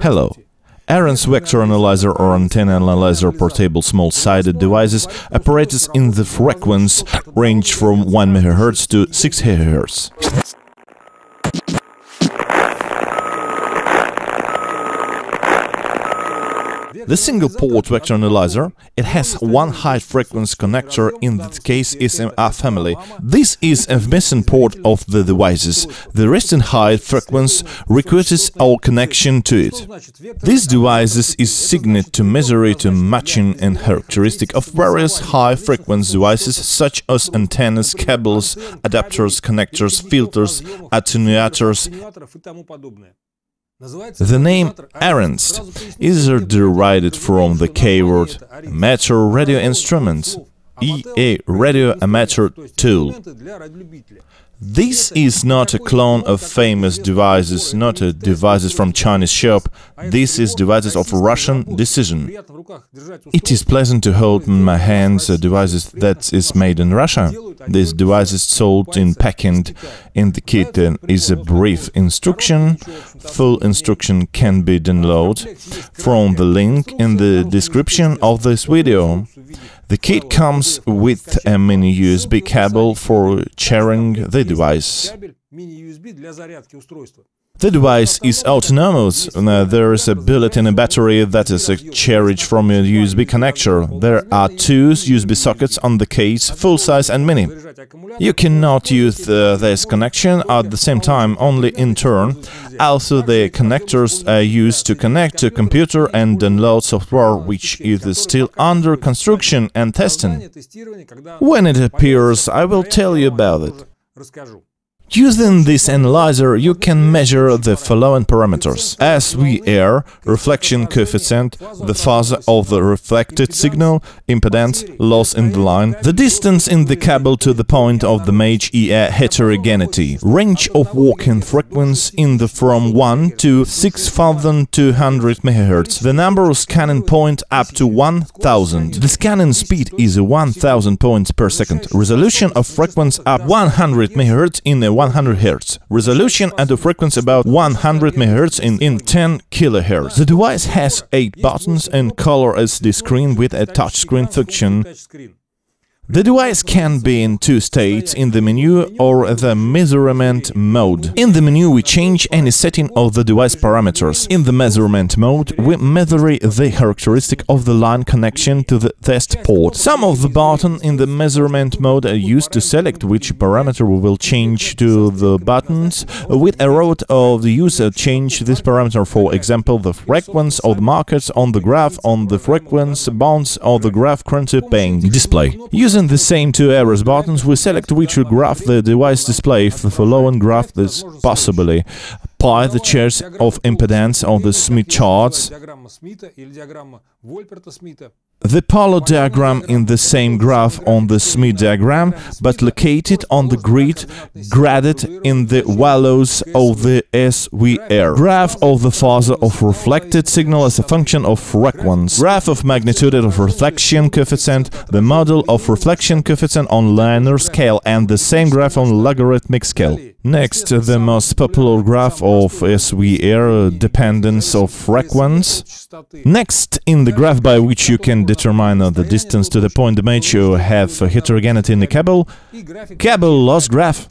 Hello. Arinst Vector Analyzer or Antenna Analyzer portable small-sided devices operates in the frequency range from 1 MHz to 6 GHz. The single-port vector analyzer, it has one high-frequency connector, in this case SMA family. This is a missing port of the devices. The rest in high-frequency requires our connection to it. This device is signed to measure to matching and characteristic of various high-frequency devices such as antennas, cables, adapters, connectors, filters, attenuators. The name Arinst is derived from the K-word amateur radio instruments, EA radio amateur tool. This is not a clone of famous devices, not a devices from Chinese shop, this is devices of Russian decision. It is pleasant to hold in my hands devices that is made in Russia. These devices sold in Peking. In the kit is a brief instruction. Full instruction can be downloaded from the link in the description of this video. The kit comes with a mini USB cable for charging the device. The device is autonomous. There is a built-in battery that is charged from a USB connector. There are two USB sockets on the case, full-size and mini. You cannot use this connection at the same time, only in turn. Also, the connectors are used to connect to computer and download software, which is still under construction and testing. When it appears, I will tell you about it. Using this analyzer, you can measure the following parameters: SWR, reflection coefficient, the phase of the reflected signal, impedance, loss in the line, the distance in the cable to the point of the match, EA heterogeneity, range of walking frequency in the from 1 to 6,200 MHz, the number of scanning points up to 1,000, the scanning speed is 1,000 points per second, resolution of frequency up 100 MHz in a 100 Hz, resolution and a frequency about 100 MHz in 10 kHz. The device has 8 buttons and color SD screen with a touchscreen function. The device can be in two states, in the menu or the measurement mode. In the menu we change any setting of the device parameters. In the measurement mode we measure the characteristic of the line connection to the test port. Some of the buttons in the measurement mode are used to select which parameter we will change to the buttons. With a route of the user change this parameter, for example, the frequency of the markers on the graph, on the frequency bounce of the graph currently paying display. Using the same two arrows buttons, we select which graph the device displays. The following graph is possibly pi, the charts of impedance on the Smith charts, the polar diagram in the same graph on the Smith diagram, but located on the grid, graded in the values of the SWR. Graph of the phase of reflected signal as a function of frequency. Graph of magnitude of reflection coefficient. The model of reflection coefficient on linear scale and the same graph on logarithmic scale. Next, the most popular graph of SWR dependence of frequency. Next, in the graph by which you can determine the distance to the point match, you have heterogeneity in the cable, cable loss graph.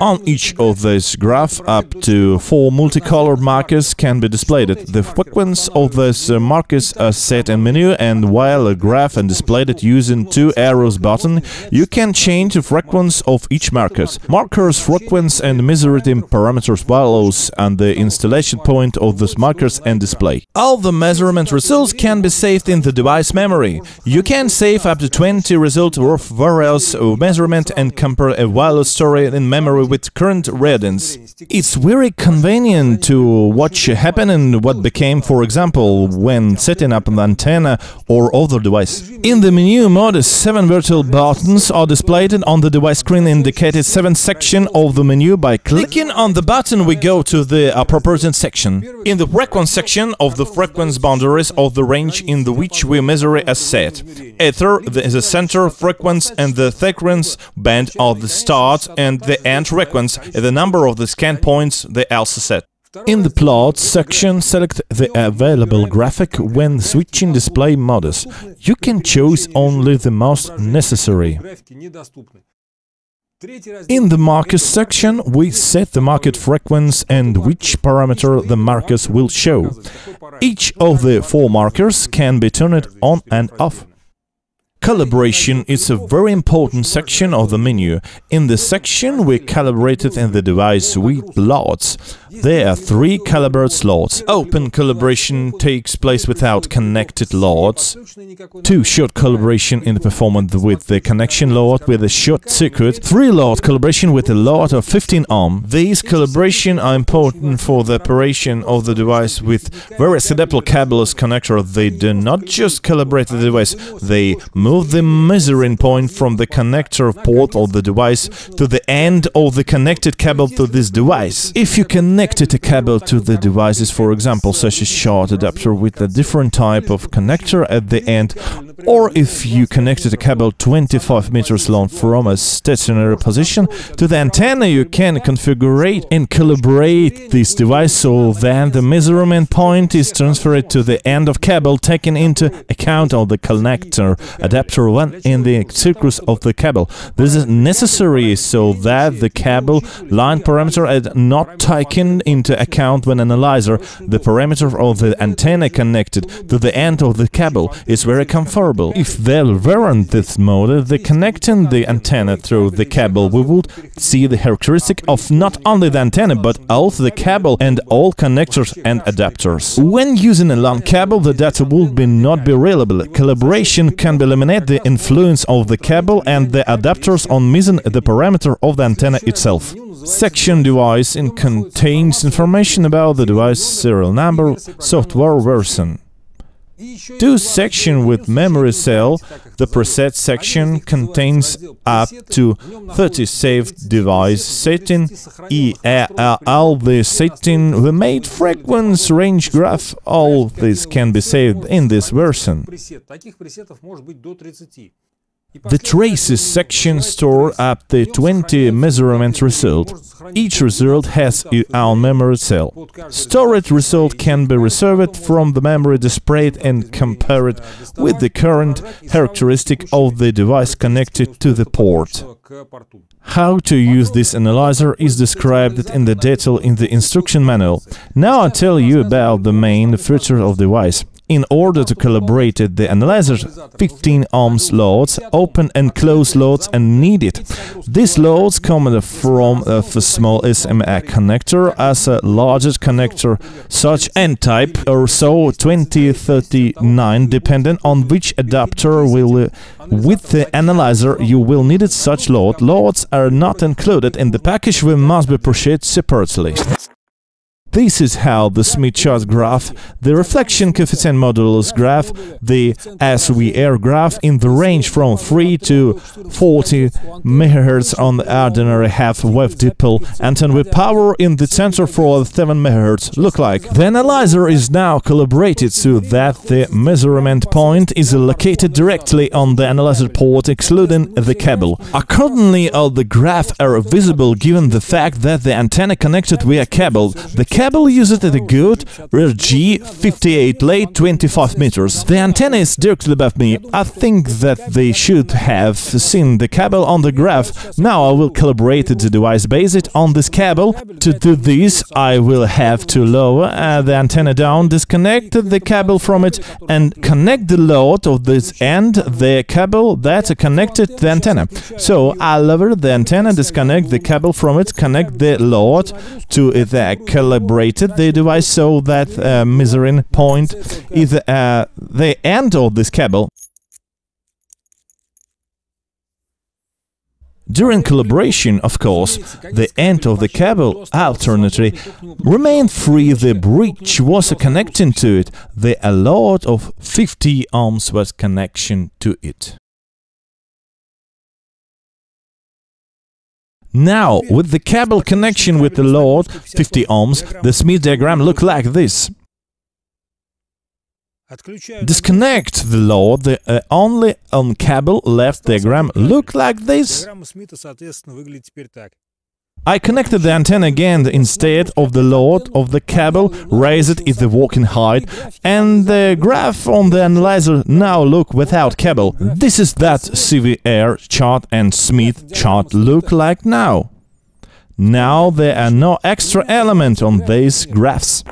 On each of these graphs, up to 4 multicolored markers can be displayed. The frequency of these markers are set in menu, and while a graph is displayed using two arrows button, you can change the frequency of each marker. Markers, frequency and measured parameters values and the installation point of these markers and display. All the measurement results can be saved in the device memory. You can save up to 20 results of various measurement and compare a value story in memory with current readings. It's very convenient to watch happen and what became, for example, when setting up an antenna or other device. In the menu mode, 7 virtual buttons are displayed on the device screen, indicated 7 section of the menu. By clicking on the button, we go to the appropriate section. In the frequency section of the frequency boundaries of the range in the which we measure a set. Ether, the center frequency and the thickness band of the start and the end frequency, the number of the scan points, they also set. In the plot section, select the available graphic when switching display modes. You can choose only the most necessary. In the markers section, we set the market frequency and which parameter the markers will show. Each of the four markers can be turned on and off. Calibration is a very important section of the menu. In this section, we calibrated in the device with lots. There are 3 calibrated slots. Open calibration takes place without connected lots. 2 short calibration in the performance with the connection lot with a short circuit. 3 lot calibration with a lot of 15 ohm. These calibrations are important for the operation of the device with various adaptable cableless connector. They do not just calibrate the device, they move the measuring point from the connector port of the device to the end of the connected cable to this device. If you connected a cable to the devices, for example, such as short adapter with a different type of connector at the end, or if you connected a cable 25 meters long from a stationary position to the antenna, you can configure and calibrate this device so that the measurement point is transferred to the end of cable, taking into account of the connector adapter one in the circuits of the cable. This is necessary so that the cable line parameter is not taken into account when analyzer. The parameter of the antenna connected to the end of the cable is very comfortable. If there weren't this mode, the connecting the antenna through the cable, we would see the characteristic of not only the antenna but also the cable and all connectors and adapters. When using a LAN cable, the data would not be reliable. Calibration can eliminate the influence of the cable and the adapters on missing the parameter of the antenna itself. Section device contains information about the device serial number, software version. 2 section with memory cell, the preset section contains up to 30 saved device setting, all the setting, the made frequency range graph, all this can be saved in this version. The traces section stores up the 20 measurement results. Each result has its own memory cell. Stored result can be reserved from the memory displayed and compared with the current characteristic of the device connected to the port. How to use this analyzer is described in the detail in the instruction manual. Now I tell you about the main features of the device. In order to calibrate the analyzer, 15 ohms loads, open and close loads are needed. These loads come from a small SMA connector as a larger connector, such N-type or so 2039, depending on which adapter will with the analyzer you will need such load. Loads are not included in the package, we must be purchased separately. This is how the Smith chart graph, the reflection coefficient modulus graph, the SWR graph in the range from 3 to 40 MHz on the ordinary half-wave dipole antenna with power in the center for 7 MHz look like. The analyzer is now calibrated so that the measurement point is located directly on the analyzer port, excluding the cable. Accordingly, all the graphs are visible given the fact that the antenna connected via cable. The cable used at a good RG 58 length 25 meters. The antenna is directly above me. I think that they should have seen the cable on the graph. Now I will calibrate the device based on this cable. To do this, I will have to lower the antenna down, disconnect the cable from it, and connect the load of this end, the cable that connected the antenna. So I lower the antenna, disconnect the cable from it, connect the load to the calibrated the device so that measuring point is the end of this cable. During calibration, of course, the end of the cable, alternately, remained free, the bridge was connecting to it, the load of 50 ohms was connection to it. Now, with the cable connection with the load, 50 ohms, the Smith diagram looks like this. Disconnect the load, the only on cable left diagram looks like this. I connected the antenna again instead of the load of the cable, raised it the walking height, and the graph on the analyzer now look without cable. This is that SWR chart and Smith chart look like now. Now there are no extra elements on these graphs.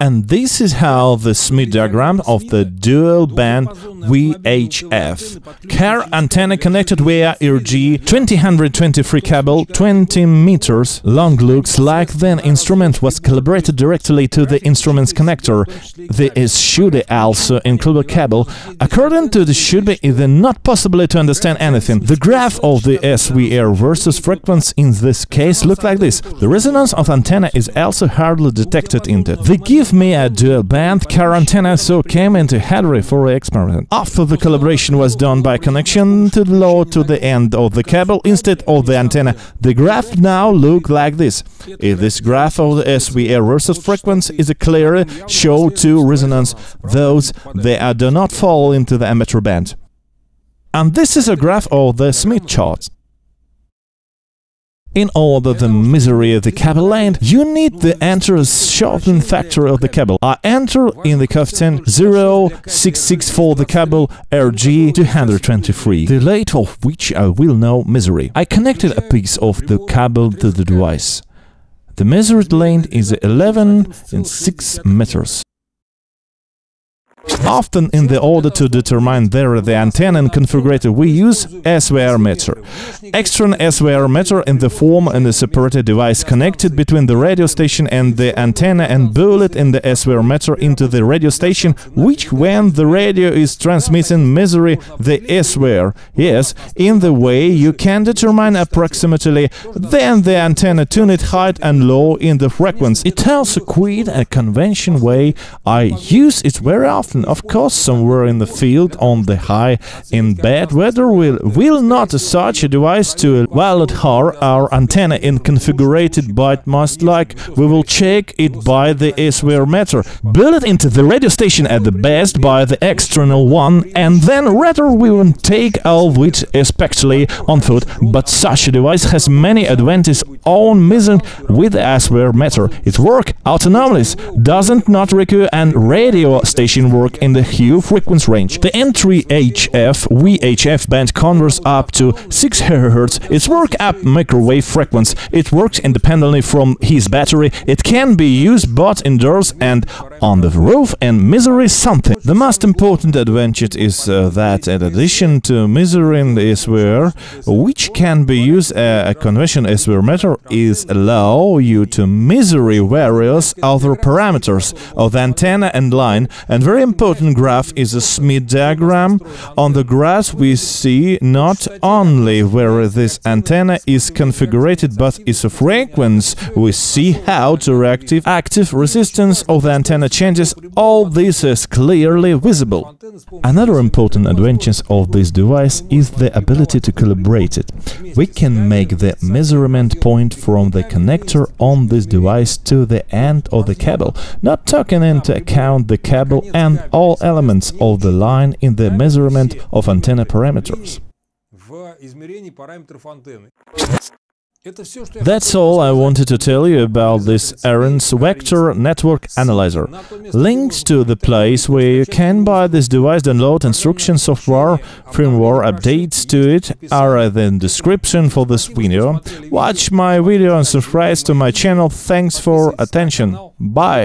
And this is how the Smith diagram of the dual-band VHF. CAR antenna connected via RG 2223 cable, 20 meters long, looks like the instrument was calibrated directly to the instrument's connector. There should also include a cable. According to the should be, it is not possible to understand anything. The graph of the SWR versus frequency in this case looks like this. The resonance of antenna is also hardly detected in it. They give me a dual-band CAR antenna, so came into Henry for experiment. After the calibration was done by connection to the load to the end of the cable instead of the antenna, the graph now looks like this. If this graph of the SWR versus frequency is a clearly show two resonance, those they do not fall into the amateur band. And this is a graph of the Smith chart. In order the misery of the cable length, you need to enter a sharpening factor of the cable. I enter in the coefficient 0.664 the cable RG 223, the length of which I will know misery. I connected a piece of the cable to the device. The measured length is 11.6 meters. Often, in the order to determine the antenna and configurator, we use SWR meter. External SWR meter in the form of a separated device connected between the radio station and the antenna and bullet in the SWR meter into the radio station, which when the radio is transmitting measure the SWR. Yes, in the way you can determine approximately then the antenna tuned height and low in the frequency. It also quite a convention way. I use it very often. Of course, somewhere in the field, on the high, in bad weather, will not such a device to valid our antenna and configurate it, but most like we will check it by the SWR meter, build it into the radio station at the best by the external one, and then rather we will take all of it especially on foot. But such a device has many advantages on missing with the SWR meter. It works autonomously, doesn't not require and radio station work in the high frequency range. The N-type VHF band converts up to 6 Hz. It's work up microwave frequency. It works independently from his battery. It can be used both indoors and on the roof and measuring something. The most important advantage is that in addition to measuring the SWR, which can be used a conventional SWR meter, is allow you to measure various other parameters of the antenna and line. And very important graph is a Smith diagram. On the graph we see not only where this antenna is configured, but its frequency. We see how the reactive active resistance of the antenna changes. All this is clearly visible. Another important advantage of this device is the ability to calibrate it. We can make the measurement point from the connector on this device to the end of the cable, not taking into account the cable and all elements of the line in the measurement of antenna parameters. That's all I wanted to tell you about this Arinst Vector Network Analyzer. Links to the place where you can buy this device, download instruction software, firmware updates to it are in the description for this video. Watch my video and subscribe to my channel. Thanks for attention. Bye!